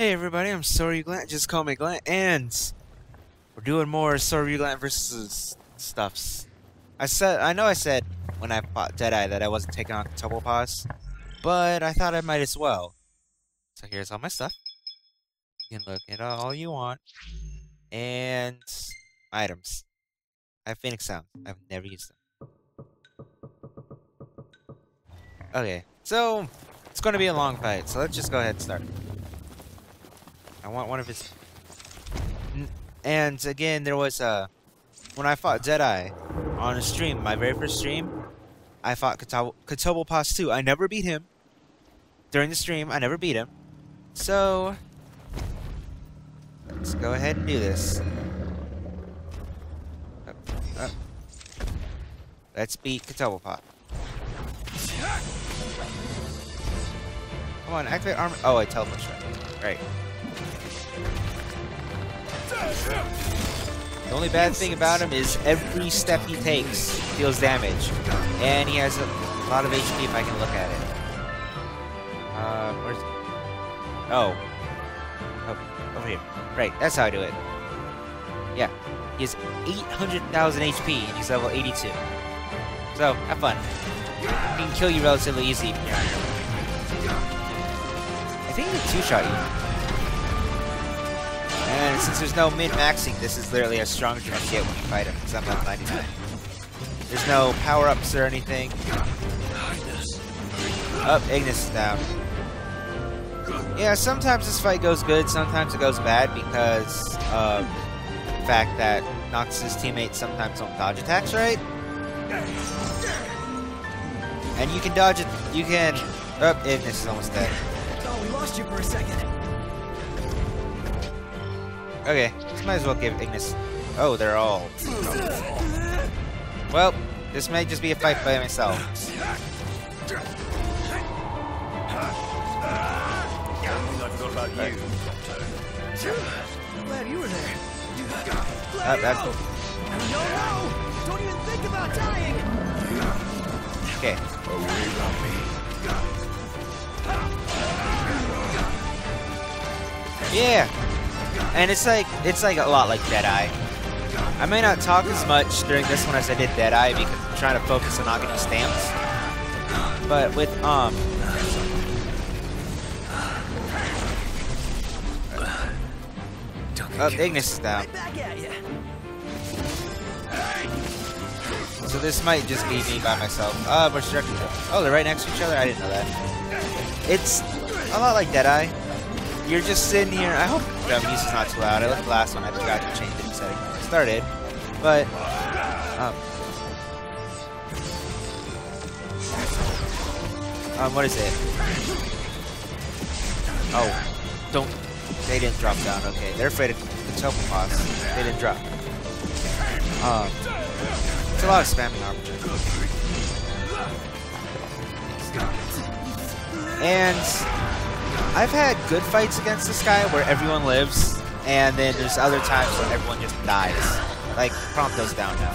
Hey everybody, I'm SoraRyuuGalant, just call me Glant, and we're doing more SoraRyuuGalant versus stuffs. I know I said when I fought Deadeye that I wasn't taking on Topopaz, but I thought I might as well. So here's all my stuff. You can look at all you want. And items. I have Phoenix sound. I've never used them. Okay, so it's going to be a long fight, so let's just go ahead and start. I want one of his... And again, there was a... When I fought Deadeye on a stream, my very first stream, I fought Catoblepas 2. I never beat him. During the stream, I never beat him. So... let's go ahead and do this. Up. Let's beat Catoblepas. Come on, activate armor. Oh, I teleported. Right. The only bad thing about him is every step he takes deals damage. And he has a lot of HP if I can look at it. Where's... Oh. Over here. Right, that's how I do it. Yeah. He has 800,000 HP and he's level 82. So, have fun. He can kill you relatively easy. I think he can two-shot you. And since there's no min-maxing, this is literally as strong as you're going to get when you fight him, because I'm level 99. There's no power-ups or anything. Oh, Ignis is down. Yeah, sometimes this fight goes good, sometimes it goes bad, because of the fact that Noctis' teammates sometimes don't dodge attacks, right? And you can dodge it, you can... Oh, Ignis is almost dead. Oh, we lost you for a second. Okay, this might as well give Ignis... Oh, they're all... Oh. Well, this may just be a fight by myself. Don't even think about dying! Okay. Yeah! And it's like a lot like Deadeye. I may not talk as much during this one as I did Deadeye because I'm trying to focus on not getting stamps. But with, oh, Ignis is down. So this might just be me by myself. But oh, they're right next to each other? I didn't know that. It's a lot like Deadeye. You're just sitting here. I hope the music's not too loud. I looked at the last one. I forgot to change it setting when I started. But what is it? Oh, don't. They didn't drop down. Okay, they're afraid of the Topopaz. They didn't drop. It's a lot of spamming Armiger. And. I've had good fights against this guy where everyone lives, and then there's other times where everyone just dies. Like, Prompto's down now.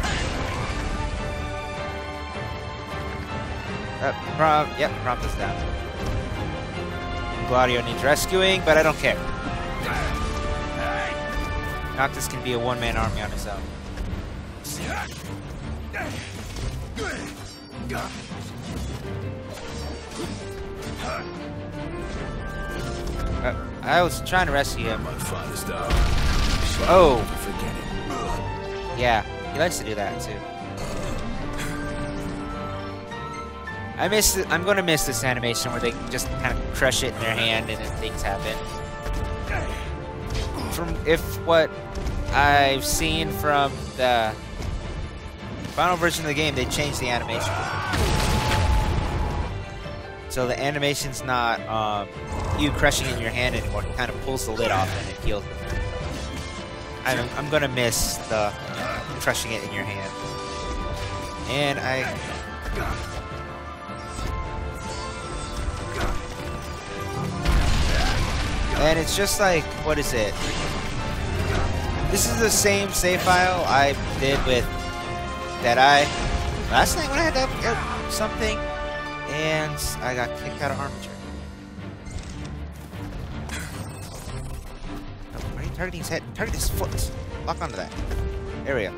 Yep, Prompto's down. Gladio needs rescuing, but I don't care. Noctis can be a one-man army on his own. I was trying to rescue him. Oh! Yeah, he likes to do that too. I'm gonna miss this animation where they just kind of crush it in their hand and then things happen. If what I've seen from the final version of the game, they changed the animation. So the animation's not you crushing it in your hand anymore. It kind of pulls the lid off and it heals them. I'm gonna miss the crushing it in your hand. And I... And it's just like, what is it? This is the same save file I did with Deadeye last night when I had that something. And I got kicked out of Armiger. Targeting his head. Target his foot. Lock onto that. There we go.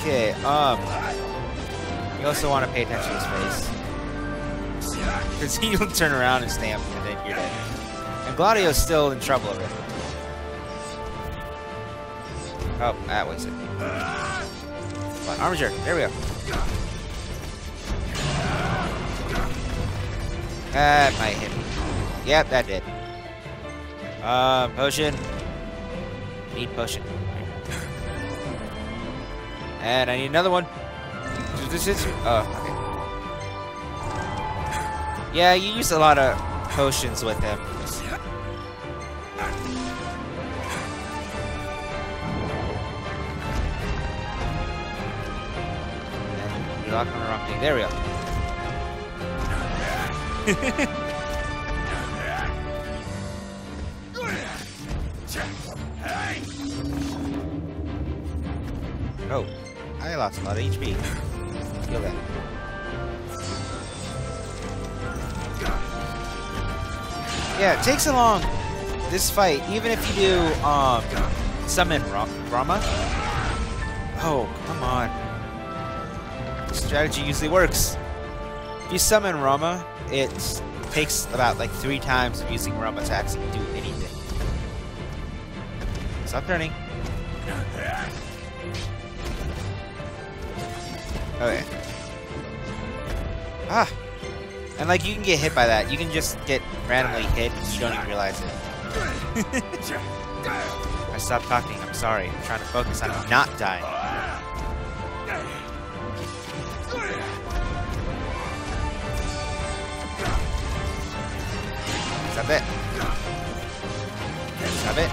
Okay, you also want to pay attention to his face. Because he'll turn around and stamp, and then you're dead. And Gladio's still in trouble over it. Oh, that was it. Come on, Armiger, there we go. That might hit me. Yep, that did. Potion. Need potion. And I need another one. This is. Oh, okay. Yeah, you use a lot of potions with him. And you're locking on the wrong thing. There we go. Oh, I lost a lot of HP. Feel that. Yeah, it takes a long this fight, even if you do summon Brahma. Oh, come on. This strategy usually works. If you summon Roma, it takes about like 3 times of using Roma attacks to do anything. Stop turning. Okay. Ah! And like you can get hit by that. You can just get randomly hit and you don't even realize it. I stopped talking, I'm sorry. I'm trying to focus on not dying. Stop it. Stop it.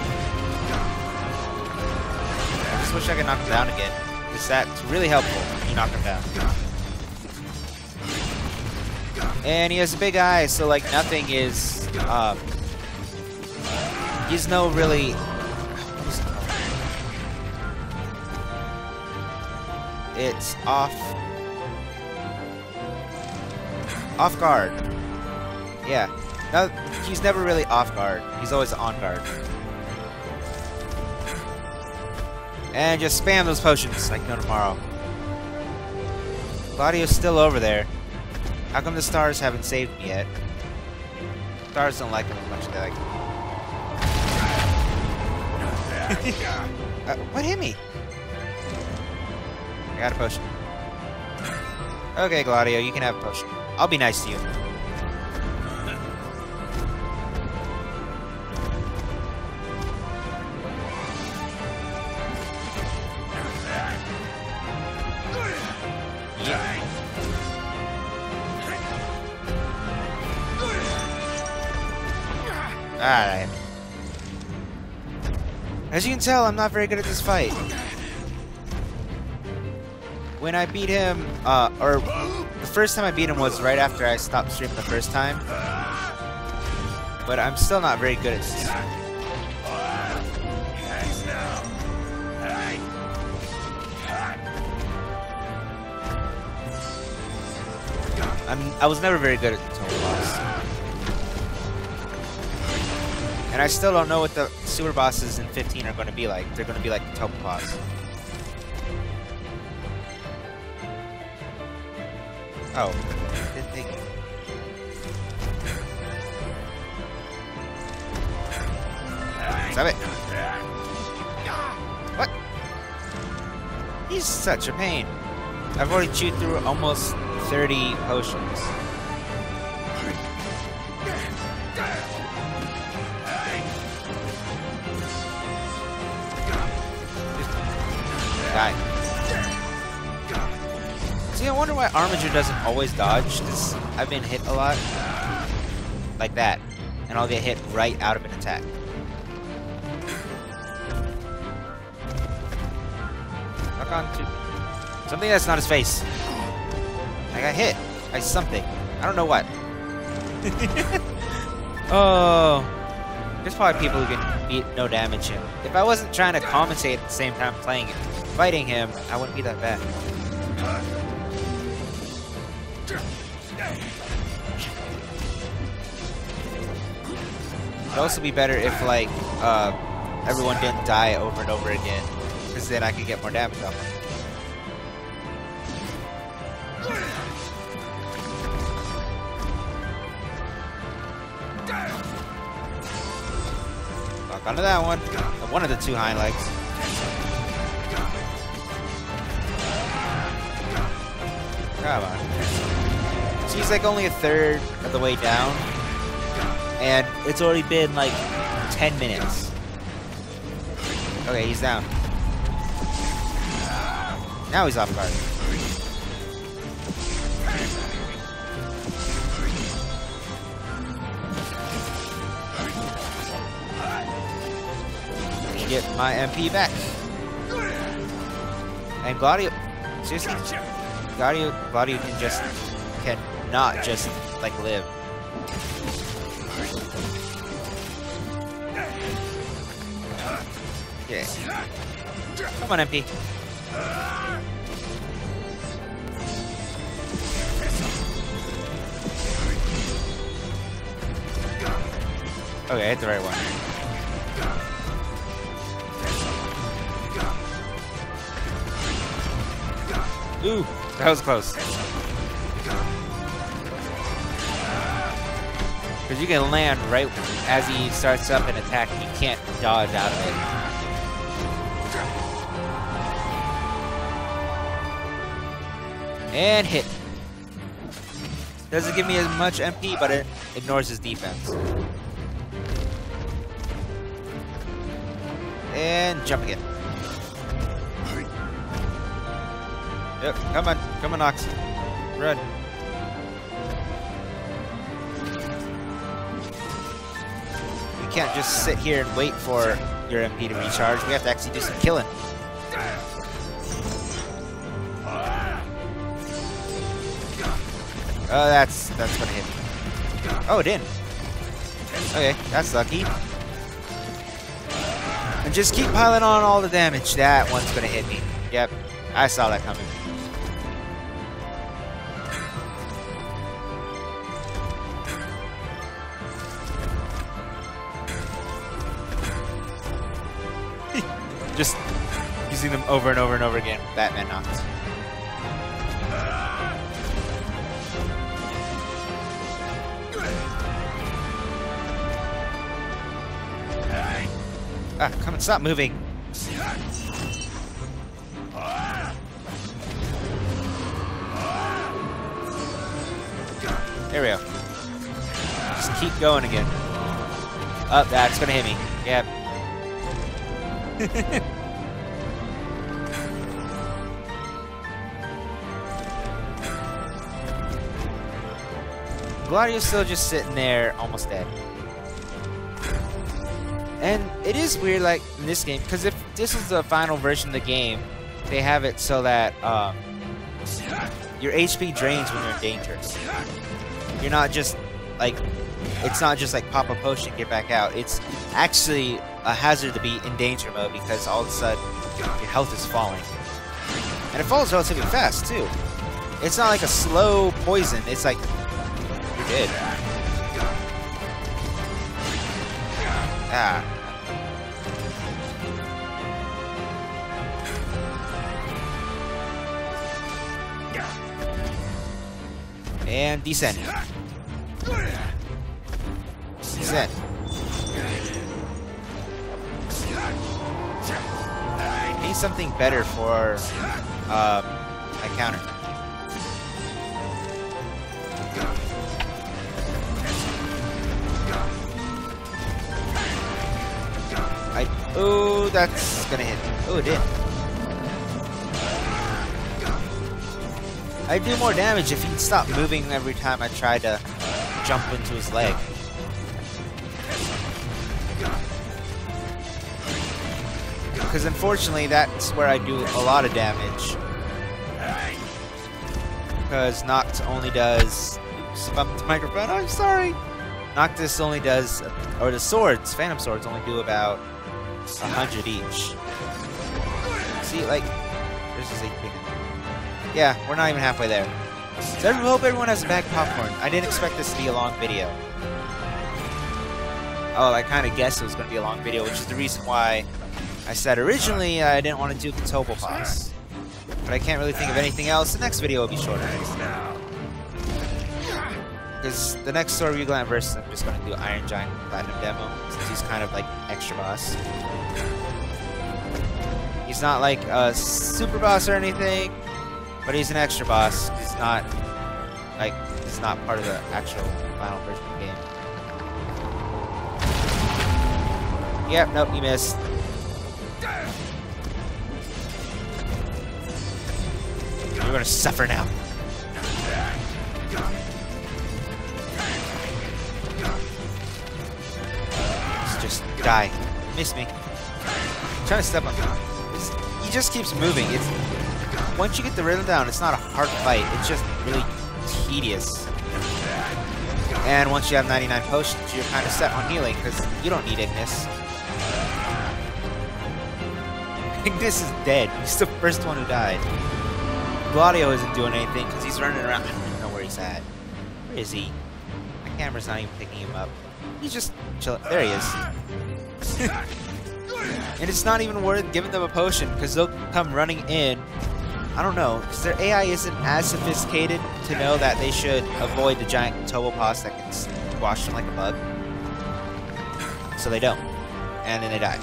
I just wish I could knock him down again. Because that's really helpful when you knock him down. And he has big eyes, so like nothing is, he's no really, it's off guard. Yeah, no, he's never really off guard, he's always on guard. And just spam those potions like no tomorrow. Gladio's still over there. How come the stars haven't saved me yet? Stars don't like him as much as they like him. What hit me? I got a potion. Okay, Gladio, you can have a potion. I'll be nice to you. Alright. As you can tell, I'm not very good at this fight. When I beat him, or the first time I beat him was right after I stopped streaming the first time. But I'm still not very good at this. I was never very good at Topopaz. And I still don't know what the super bosses in 15 are going to be like. They're going to be like the Topopaz. Oh. Didn't think. Stop it. What? He's such a pain. I've already chewed through almost 30 potions. See, I wonder why Armiger doesn't always dodge, because I've been hit a lot. Like that. And I'll get hit right out of an attack. Lock on to something that's not his face. I got hit by something. I don't know what. Oh. There's probably people who can beat no damage him. If I wasn't trying to compensate at the same time playing it, fighting him, I wouldn't be that bad. It'd also be better if, like, everyone didn't die over and over again, because then I could get more damage off them. Lock onto that one. One of the two hind legs. Come on. She's like only a third of the way down, and it's already been like 10 minutes. Okay, he's down. Now he's off guard. Get my MP back. And Gladio, seriously, Gladio can just, cannot just, like, live. Okay. Come on, MP. Okay, I hit the right one. Ooh, that was close. Because you can land right as he starts up an attack, and you can't dodge out of it. And hit. Doesn't give me as much MP, but it ignores his defense. And jump again. Yep, come on, Nox. Run. We can't just sit here and wait for your MP to recharge. We have to actually do some killing. Oh, that's gonna hit me. Oh, it didn't. Okay, that's lucky. And just keep piling on all the damage. That one's gonna hit me. Yep, I saw that coming. Just using them over and over and over again. Batman Noctis. Ah, come on, stop moving. There we go. Just keep going again. Up, oh, that's gonna hit me. Yep. Gladio's still just sitting there, almost dead. And it is weird, like, in this game, because if this is the final version of the game, they have it so that your HP drains when you're in danger. You're not just, like, it's not just like pop a potion, get back out. It's actually a hazard to be in danger mode because all of a sudden your health is falling. And it falls relatively fast too. It's not like a slow poison, it's like you're dead. Ah. And descend. Descend. I need something better for my counter. Oh, that's gonna hit. Oh, it did. I do more damage if he'd stop moving every time I try to jump into his leg. Because unfortunately, that's where I do a lot of damage. Because Noctis only does... Oops, bumped the microphone, I'm sorry! Noctis only does... Or the swords, Phantom Swords, only do about 100 each. See, like... There's this HP. Yeah, we're not even halfway there. So I hope everyone has a bag of popcorn. I didn't expect this to be a long video. oh, I kind of guessed it was going to be a long video, which is the reason why I said originally I didn't want to do the Topopaz. But I can't really think of anything else. The next video will be shorter. Because the next SoraRyuuGalant versus, I'm just going to do Iron Giant Platinum Demo, since he's kind of like extra boss. He's not like a super boss or anything, but he's an extra boss. He's not like, he's not part of the actual final version of the game. Yep, nope, you missed. You're gonna suffer now. Just die. Miss me. I'm trying to step on him. He just keeps moving. It's, once you get the rhythm down, it's not a hard fight. It's just really tedious. And once you have 99 potions, you're kind of set on healing because you don't need Ignis. Ignis is dead. He's the first one who died. Gladio isn't doing anything because he's running around. I don't even know where he's at. Where is he? My camera's not even picking him up. He's just chilling. There he is. And it's not even worth giving them a potion because they'll come running in. I don't know, because their AI isn't as sophisticated to know that they should avoid the giant Topopaz that can squash them like a bug. So they don't. And then they die.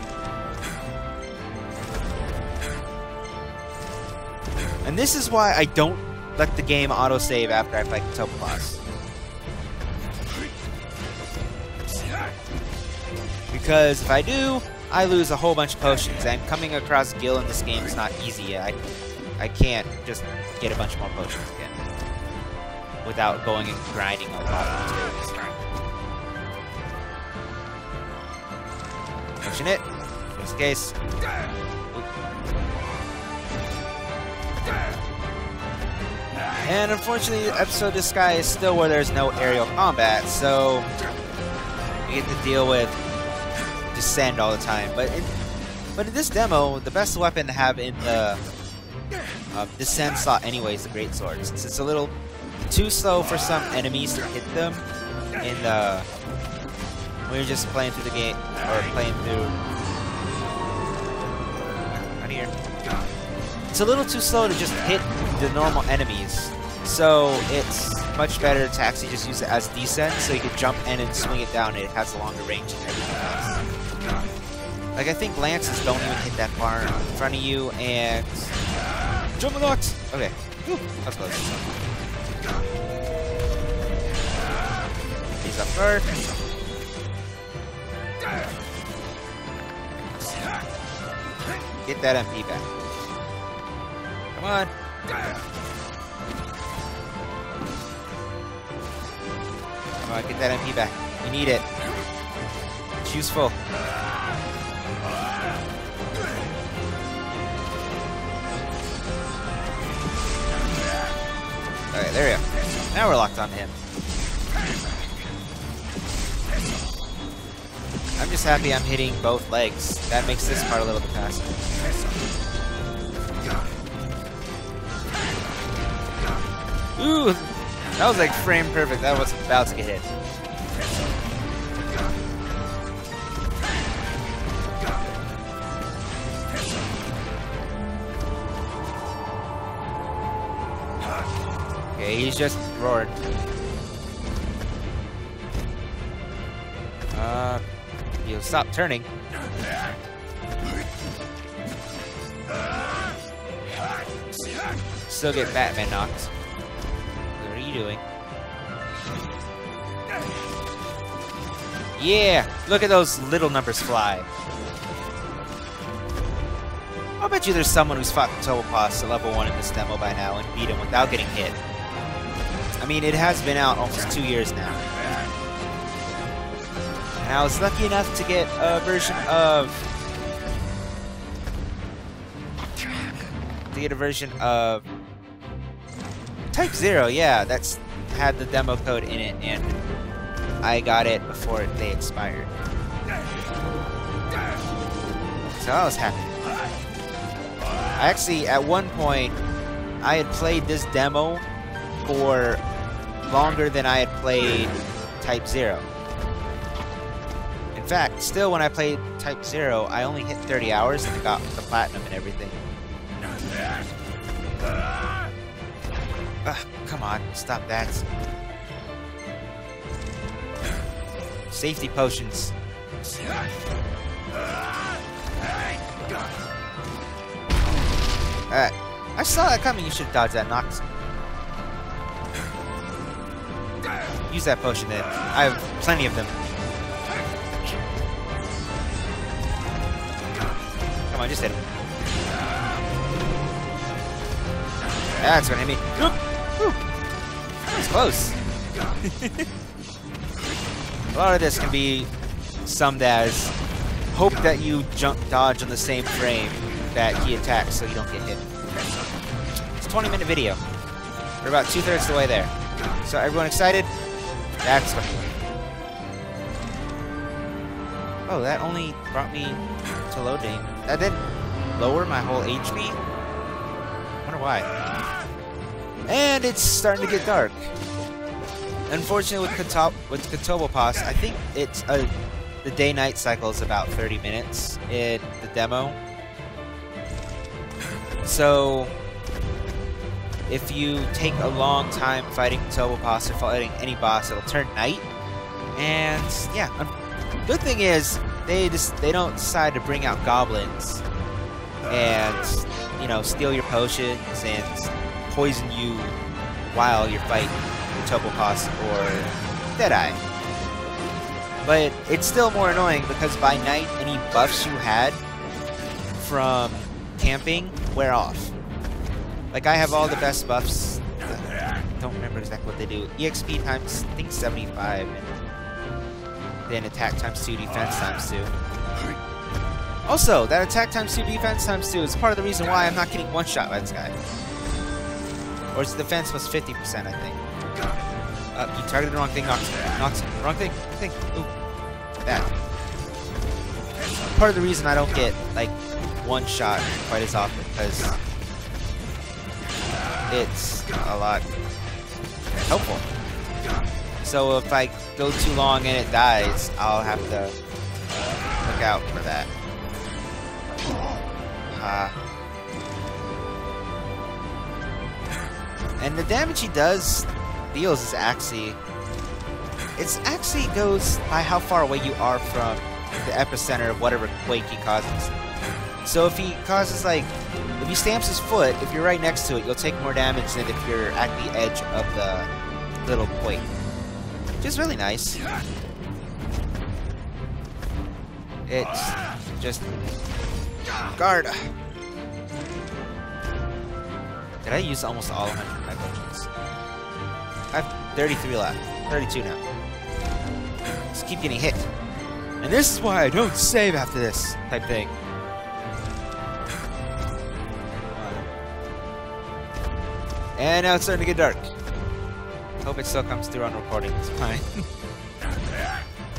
And this is why I don't let the game autosave after I fight the Topopaz. Because if I do, I lose a whole bunch of potions. And coming across Gil in this game is not easy. I can't just get a bunch more potions again without going and grinding a lot of materials. Pushing it. In this case. And unfortunately, the episode of this guy is still where there's no aerial combat, so we get to deal with descend all the time. But in this demo, the best weapon to have in the descend slot anyway is the greatsword, since it's a little too slow for some enemies to hit them in the when you're just playing through the game or playing through right here. It's a little too slow to just hit the normal enemies. So it's much better to actually just use it as descent so you can jump in and swing it down and it has a longer range than everything else. Like, I think lances don't even hit that far in front of you, and... Jump Nox! Okay. Whew, that was close. He's up first. Get that MP back. Come on. Come on, get that MP back. You need it. It's useful. Alright, there we go. Now we're locked on him. I'm just happy I'm hitting both legs. That makes this part a little bit faster. Ooh! That was like frame perfect. That was about to get hit. He's just roared. You'll stop turning. Still get Batman knocked. What are you doing? Yeah! Look at those little numbers fly. I'll bet you there's someone who's fought the Topopaz to level 1 in this demo by now and beat him without getting hit. I mean, it has been out almost 2 years now. And I was lucky enough to get a version of... Type Zero, yeah, that's had the demo code in it, and I got it before they expired. So I was happy. I actually, at one point, I had played this demo for longer than I had played Type Zero. In In fact, still when I played Type Zero, I only hit 30 hours and I got the platinum and everything. Ugh, come on, stop that. Safety potions. Alright. I saw that coming, you should dodge that Noctis. Use that potion then. I have plenty of them. Come on, just hit him. That's gonna hit me. That was close. A lot of this can be summed as hope that you jump dodge on the same frame that he attacks so you don't get hit. It's a 20-minute video. We're about 2/3 of the way there. So everyone excited? That's what. Oh, that only brought me to loading. That didn't lower my whole HP. Wonder why. And it's starting to get dark. Unfortunately, with Catoblepas, I think it's the day-night cycle is about 30 minutes in the demo. So if you take a long time fighting Topopaz or fighting any boss, it'll turn night. And yeah, good thing is they don't decide to bring out goblins and steal your potions and poison you while you're fighting Topopaz or Deadeye. But it's still more annoying because by night any buffs you had from camping wear off. Like, I have all the best buffs. I don't remember exactly what they do. EXP times, I think, 75. And then attack times 2, defense times 2. Also, that attack times 2, defense times 2 is part of the reason why I'm not getting one shot by this guy. Or it's defense plus 50%, I think. You targeted the wrong thing, Noctis. Wrong thing, Ooh. That. Part of the reason I don't get, like, one shot quite as often, because it's a lot helpful. So if I go too long and it dies, I'll have to look out for that. And the damage he deals is actually... It actually goes by how far away you are from the epicenter of whatever quake he causes. So if he causes, like... If he stamps his foot, if you're right next to it, you'll take more damage than if you're at the edge of the little quake. Which is really nice. It's just... Guard! Did I use almost all of my potions? I have 33 left. 32 now. Just keep getting hit. And this is why I don't save after this type thing. And now it's starting to get dark. Hope it still comes through on recording. It's fine.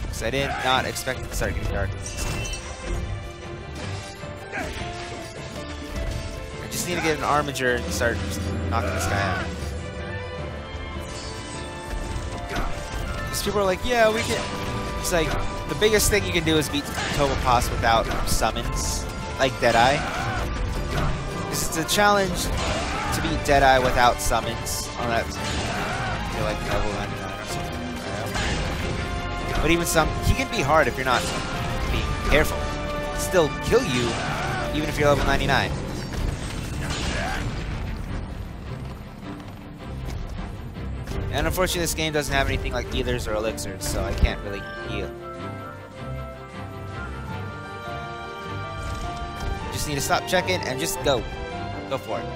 Because I did not expect it to start getting dark. I just need to get an Armiger and start knocking this guy out. Because people are like, yeah, we can... It's like, the biggest thing you can do is beat Topopaz without summons. Like Deadeye. Because it's a challenge... to beat Deadeye without summons on that, you're like level 99 or something. But even he can be hard if you're not being careful. Still kill you, even if you're level 99. And unfortunately, this game doesn't have anything like healers or elixirs, so I can't really heal. Just need to stop checking and just go. Go for it.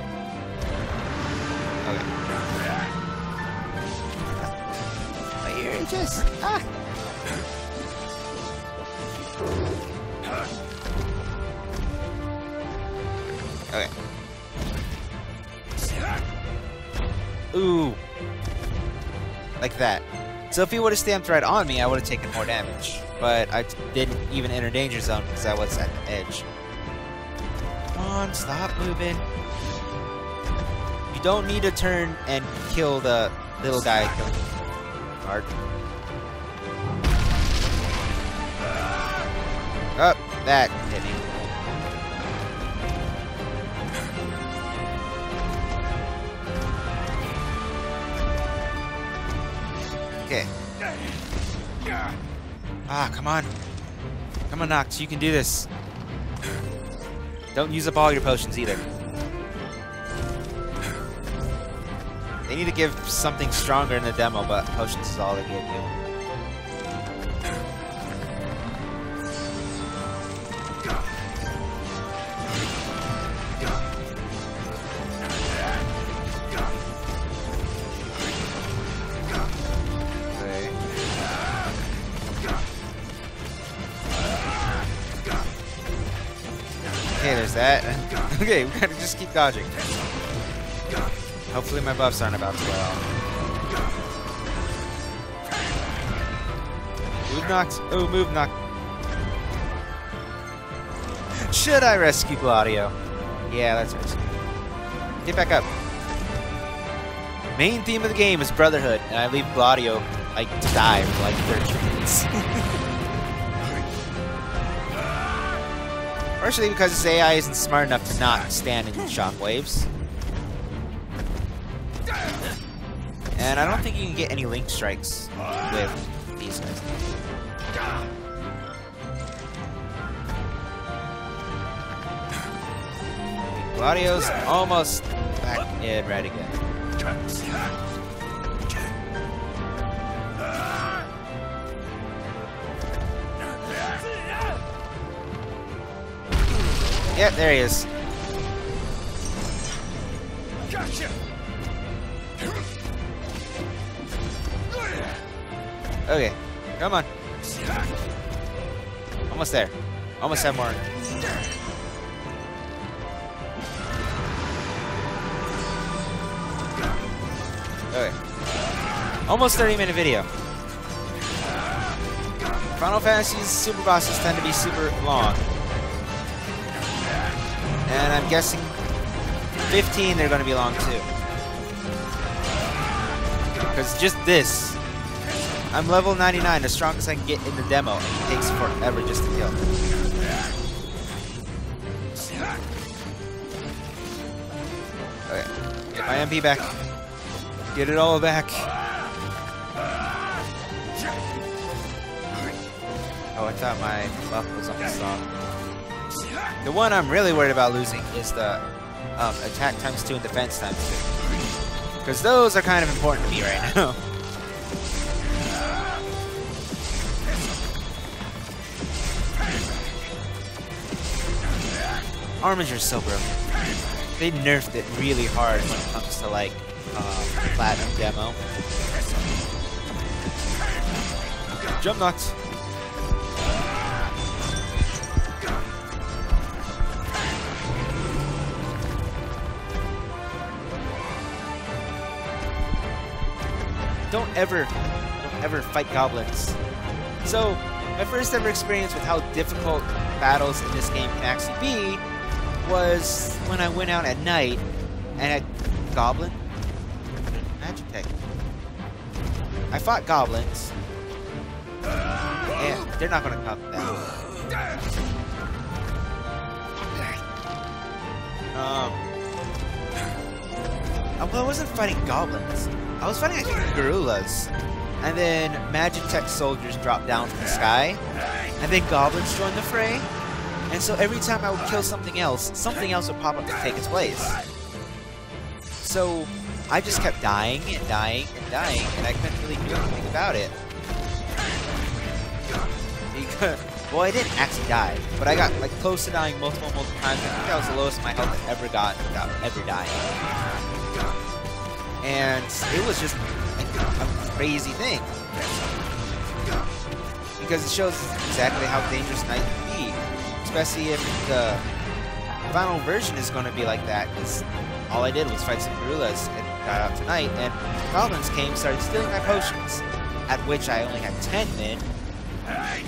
My ear itches. Ah. Okay. Ooh. Like that. So if he would have stamped right on me, I would have taken more damage. But I didn't even enter danger zone because I was at the edge. Come on, stop moving. You don't need to turn and kill the little guy. Guard. Up that penny. Okay. Ah, come on. Come on, Noctis, you can do this. Don't use up all your potions either. They need to give something stronger in the demo, but potions is all they give you. Okay, we gotta just keep dodging. Hopefully my buffs aren't about to go off. Move, Noct. Oh, move, Noct. Should I rescue Gladio? Yeah, that's risky. Get back up. Main theme of the game is brotherhood, and I leave Gladio like to die for like 30 minutes. Partially because his AI isn't smart enough to not stand in shockwaves. And I don't think you can get any Link Strikes with these guys. Gladio's almost back in right again. Yeah, there he is. Gotcha. Okay, come on. Almost there. Almost have more. Okay. Almost 30-minute video. Final Fantasy's super bosses tend to be super long. And I'm guessing 15 they're gonna be long too. Because just this. I'm level 99, the strongest I can get in the demo. It takes forever just to kill. Okay. Get my MP back. Get it all back. Oh, I thought my buff was almost off. The one I'm really worried about losing is the attack times 2 and defense times 2. Because those are kind of important to me right now. Armiger's so broken. They nerfed it really hard when it comes to like platinum demo. Jump Noctis. Don't ever fight goblins. So, my first ever experience with how difficult battles in this game can actually be was when I went out at night and had goblin? Magitek. I fought goblins. Yeah, they're not gonna cop that. Well, I wasn't fighting goblins. I was fighting like gorillas, and then Magitek soldiers dropped down from the sky, and then goblins joined the fray, and so every time I would kill something else would pop up to take its place. So I just kept dying and dying and dying, and I couldn't really do anything about it. Well, I didn't actually die, but I got like close to dying multiple times. I think that was the lowest my health I ever got without ever dying. And it was just a crazy thing. Because it shows exactly how dangerous Night can be. Especially if the final version is going to be like that. Because all I did was fight some gorillas and got out tonight. And goblins came, started stealing my potions. At which I only had 10 men.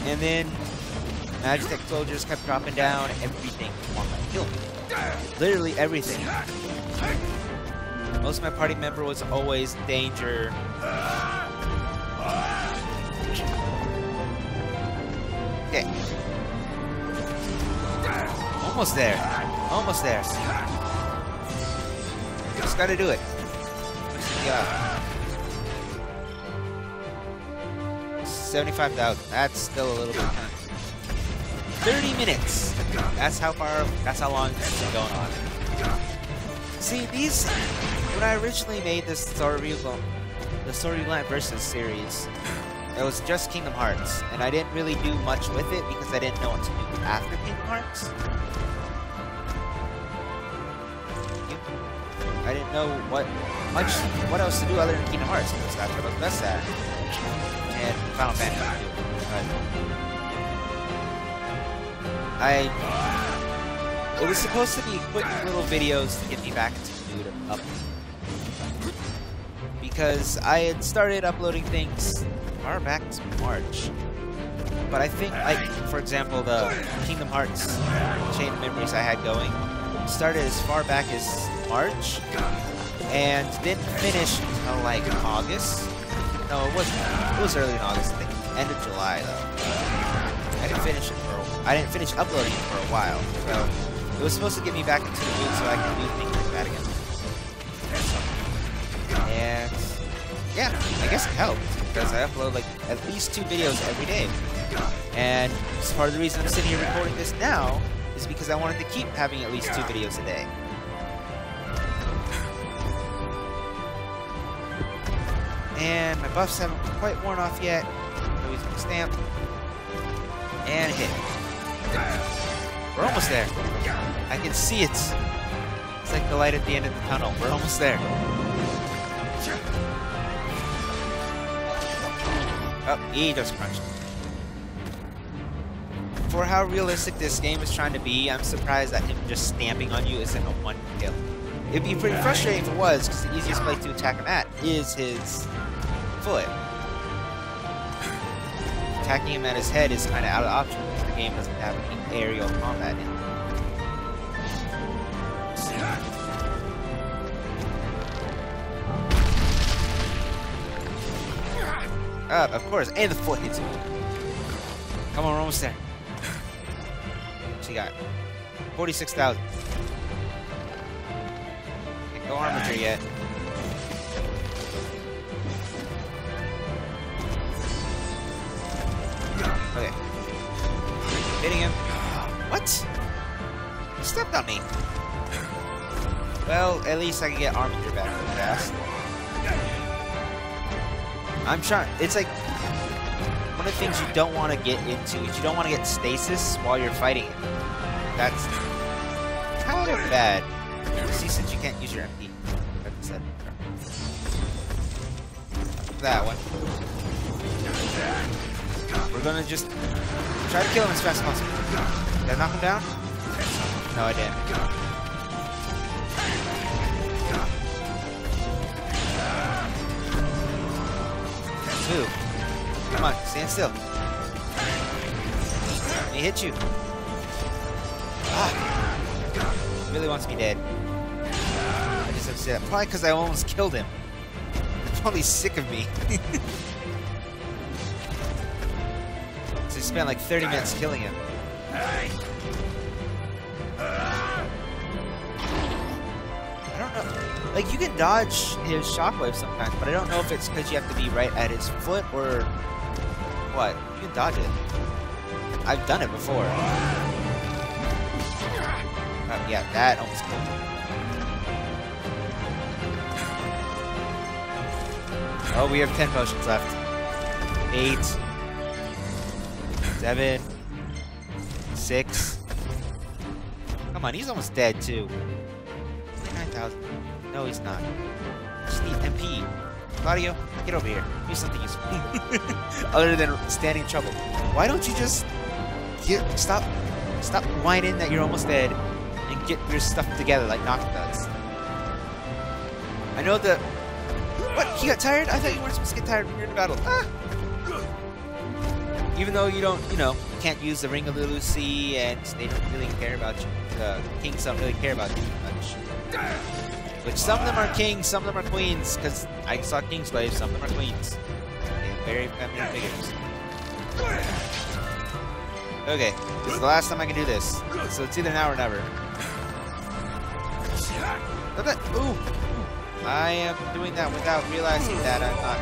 And then Magitek soldiers kept dropping down. Everything wanted to kill me. Literally everything. Most of my party member was always danger. Okay. Almost there. Almost there. See? Just gotta do it. Yeah. 75,000. That's still a little bit of time. 30 minutes. That's how far. That's how long it's been going on. See, these. When I originally made this SoraRyuuGalant versus series, it was just Kingdom Hearts, and I didn't really do much with it because I didn't know what to do after Kingdom Hearts. I didn't know what else to do other than Kingdom Hearts because that's what I was best at, and Final Fantasy. It was supposed to be quick little videos to get me back into the mood of uploading. Because I had started uploading things far back to March. But I think, like, for example, the Kingdom Hearts Chain of Memories I had going started as far back as March and didn't finish until, like, August. No, it wasn't. It was early in August, I think. End of July, though. I didn't finish it for a while. I didn't finish uploading it for a while. So it was supposed to get me back into the mood so I could do things like that again. And yeah, I guess it helped because I upload like at least 2 videos every day. And part of the reason I'm sitting here recording this now is because I wanted to keep having at least 2 videos a day. And my buffs haven't quite worn off yet. I'm using my stamp. And hit. We're almost there. I can see it. It's like the light at the end of the tunnel. We're almost there. Oh, he just crunched. For how realistic this game is trying to be, I'm surprised that him just stamping on you isn't a one kill. It'd be pretty frustrating if it was, because the easiest place to attack him at is his foot. Attacking him at his head is kind of out of option because the game doesn't have any aerial combat in it. Up, of course, and the foot hits him. Come on, we're almost there. She got 46,000. No armature yet. Okay. Hitting him. What? He stepped on me. Well, at least I can get armature back really fast. I'm trying. It's like one of the things you don't want to get into is you don't want to get stasis while you're fighting it. That's kind of bad. See, since you can't use your MP. That one. We're gonna just try to kill him as fast as possible. Did I knock him down? No, I didn't. Move. Come on, stand still. He hit you. Ah, he really wants me dead. I just upset. Probably because I almost killed him. He's probably sick of me. So he spent like 30 minutes killing him. Like, you can dodge his shockwave sometimes, but I don't know if it's because you have to be right at his foot or what. You can dodge it. I've done it before. Yeah, that almost killed me. Oh, we have 10 potions left. 8, 7, 6. Come on, he's almost dead, too. 9,000. No, he's not. Just need MP. Gladio, get over here. Do something useful. Other than standing in trouble. Why don't you just get stop whining that you're almost dead and get your stuff together like Noctis does? I know the. What? You got tired? I thought you weren't supposed to get tired when you're in battle. Ah! Even though you don't, you know, can't use the Ring of the Lucy and they don't really care about you. The kings don't really care about you much. Which some of them are kings, some of them are queens, because I saw kings play, some of them are queens. They're very feminine figures. Okay, this is the last time I can do this. So it's either now or never. Ooh! I am doing that without realizing that I'm not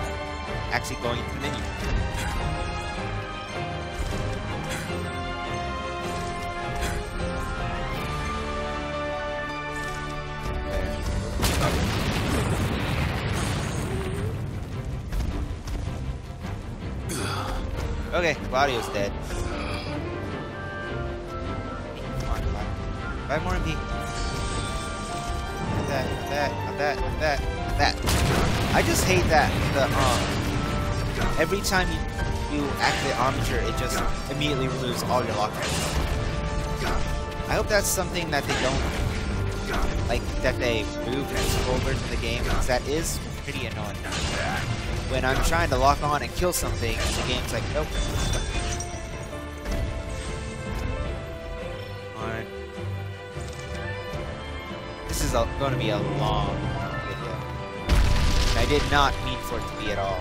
actually going to the menu. Okay, Gladio's dead. Come on, Gladio. 5 more MP. That. I just hate that the every time you act the Armiger, it just immediately removes all your lock picks. I hope that's something that they don't like, that they move and go over to the game, because that is pretty annoying. When I'm trying to lock on and kill something, and the game's like, nope. Alright. This is going to be a long video. I did not mean for it to be at all.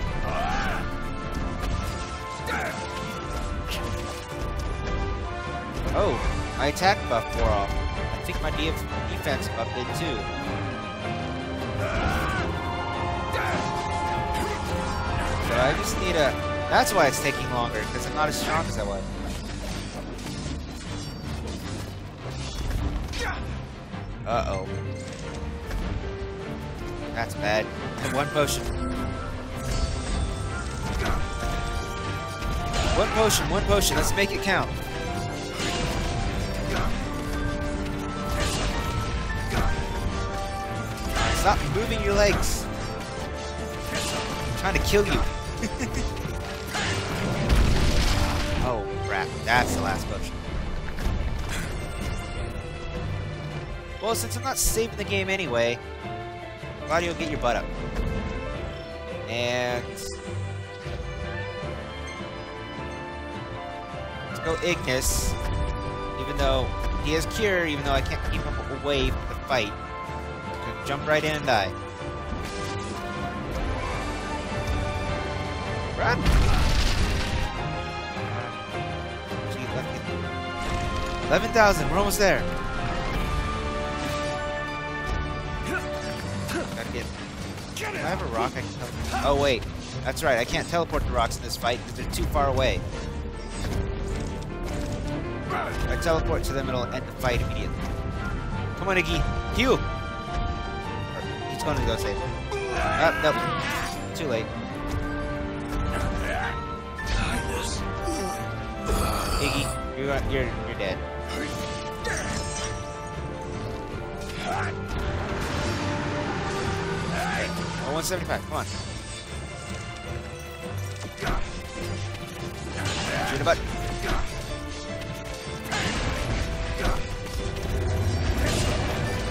Oh, my attack buff wore off. I think my defense buff did too. So I just need a... That's why it's taking longer, because I'm not as strong as I was. Uh-oh. That's bad. And one potion. One potion. Let's make it count. Stop moving your legs. I'm trying to kill you. Oh crap, that's the last potion. Well, since I'm not saving the game anyway, Gladio, get your butt up. And... let's go Ignis. Even though he has cure, even though I can't keep him away from the fight. Just jump right in and die. Run! Gee, 11,000, we're almost there. Gotta get... Do I have a rock I can teleport? Oh wait, that's right, I can't teleport the rocks in this fight because they're too far away. If I teleport to them, it'll end the fight immediately. Come on, Iggy, heal! He's gonna go save him. Oh, nope, too late. Iggy, you're dead. Oh, 175, come on. Shoot a button.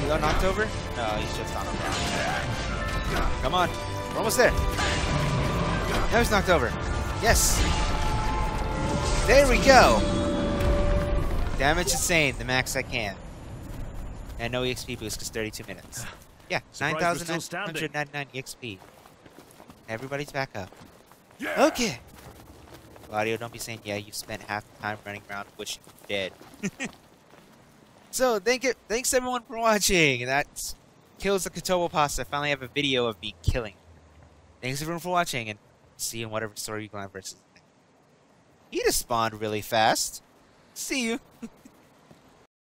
You got knocked over? No, he's just knocked over. Come on, we're almost there. Now he's knocked over. Yes! There we go! Damage insane, the max I can. And no EXP boost because 32 minutes. Yeah, 9,999 EXP. Everybody's back up. Yeah. Okay! Gladio, don't be saying, yeah, you spent half the time running around wishing you were dead. So, thanks everyone for watching! That kills the Catoblepas. I finally have a video of me killing. Thanks everyone for watching, and see you in whatever story you go on versus. He just spawned really fast. See you.